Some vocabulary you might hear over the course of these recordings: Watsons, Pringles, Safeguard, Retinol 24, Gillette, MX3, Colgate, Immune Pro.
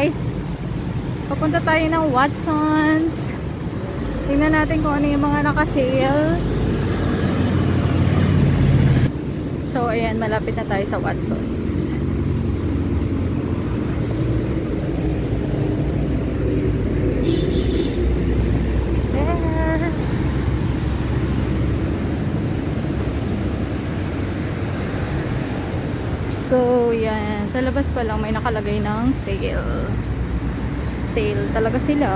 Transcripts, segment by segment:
guys, papunta tayo ng Watsons. Tingnan natin kung ano yung mga naka-sale. So ayan, malapit na tayo sa Watsons. So, yan. Sa labas pa lang may nakalagay ng sale. Sale talaga sila.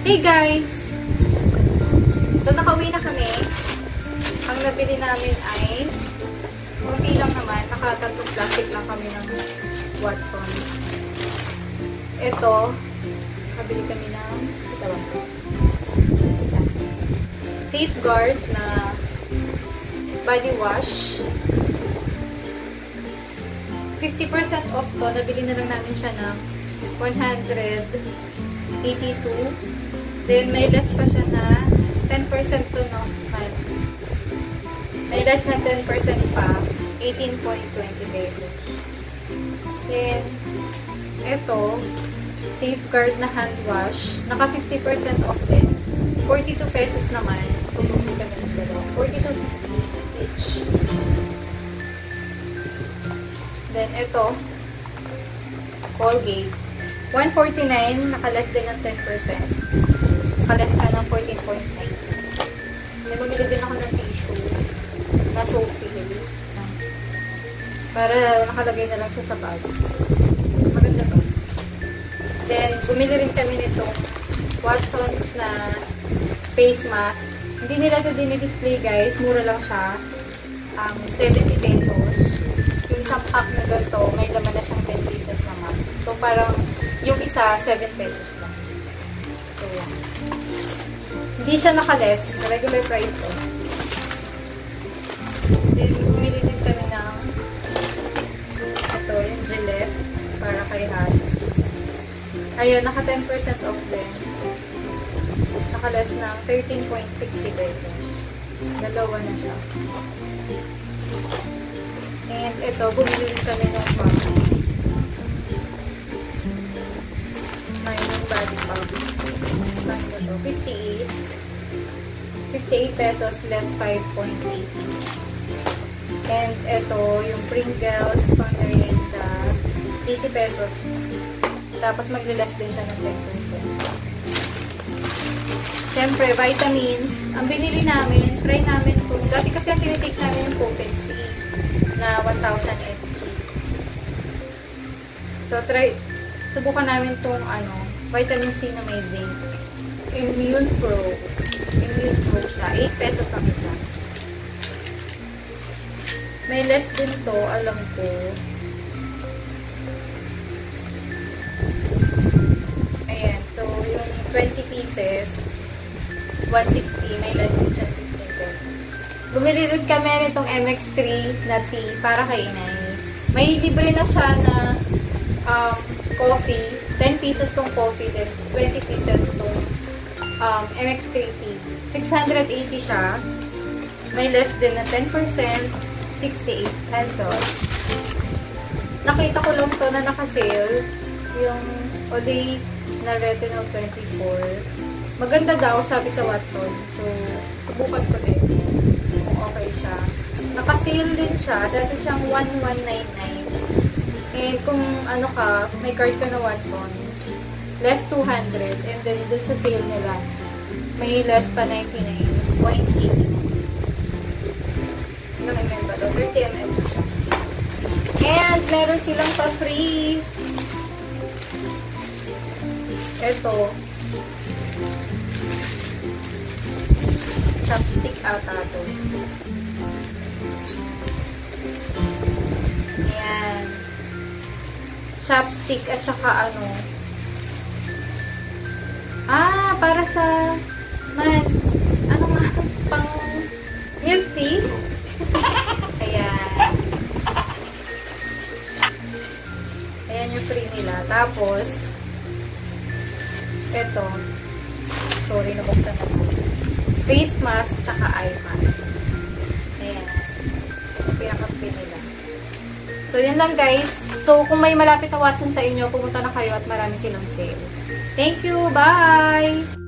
Hey guys! So nakauwi na kami. Ang nabili namin ay konti lang naman. Nakatatlong plastic lang kami ng Watsons. Ito, nakabili kami ng Safeguard na body wash. 50% off to. Nabili na lang namin siya ng 182. Then, may less pa siya na 10% to, no? May less na 10% pa. 18.20 pesos. Then, ito, Safeguard na hand wash. Naka 50% off din. 42 pesos naman. So, bumili kami ng dalawa. 42 each. Then, ito, Colgate. 149, nakalas din ng 10%. Nakalas ka ng 14.9. May bumili din ako ng tissue na soap feel. Para nakalagay na lang siya sa bag. Maganda to. Then, bumili rin kami nito Watsons na face mask. Hindi nila ito dinidisplay, guys. Mura lang siya. 70 pesos. Isang pack na ganito, may laman na siyang 10 pieces na mask. So, parang yung isa, 7 pesos lang. So, yan. Hindi siya naka-less. Regular price to. Then, bumili din kami ng ito, yung Gillette para kay Hali. Ayun, naka 10% off din. Naka-less ng 13.60 pesos. Dalawa na siya. And ito, bumili din kami ng pang yung body pang ito, 58 pesos less 5.80. and ito, yung Pringles pang merienda, 80 pesos, tapos maglilas din siya ng 10%. Siyempre, vitamins ang binili namin, try namin kung dati kasi ang tinitake namin yung potency na 1,000 mg. So, subukan namin itong vitamin C na may zinc. Immune Pro. Immune Pro siya. 8 pesos ang isa. May less din to, alam ko. Ayan. So, yung 20 pieces, 160. May less din siya, 16 pesos. Bumili rin kami nitong MX3 na tea para kay Inay. May libre na siya na coffee. 10 pesos tong coffee, then 20 pesos tong MX3 tea. 680 siya. May less din na 10%, 68 pesos. Nakita ko lang to na naka-sale. Yung Oday na Retinol 24. Maganda daw, sabi sa Watson. So, subukan ko din. Okay siya. Naka-sale din siya. Dati siyang 1199. And kung ano ka, may card ka na Watson, less 200. And then, dun sa sale nila, may less pa 99.89. Ano may member? 30 ml siya. And, meron silang pa-free. Ito. Chopstick ata ito. Ayan. Chopstick at saka ano. Ah, para sa man. Ano nga? Pang milk tea? Ayan. Ayan yung free nila. Tapos, ito. Sorry, nabuksan na po. Face mask, tsaka eye mask. Ayan. Pinakapin nila. So, yan lang guys. So, kung may malapit na Watson sa inyo, pumunta na kayo at marami silang sale. Thank you! Bye!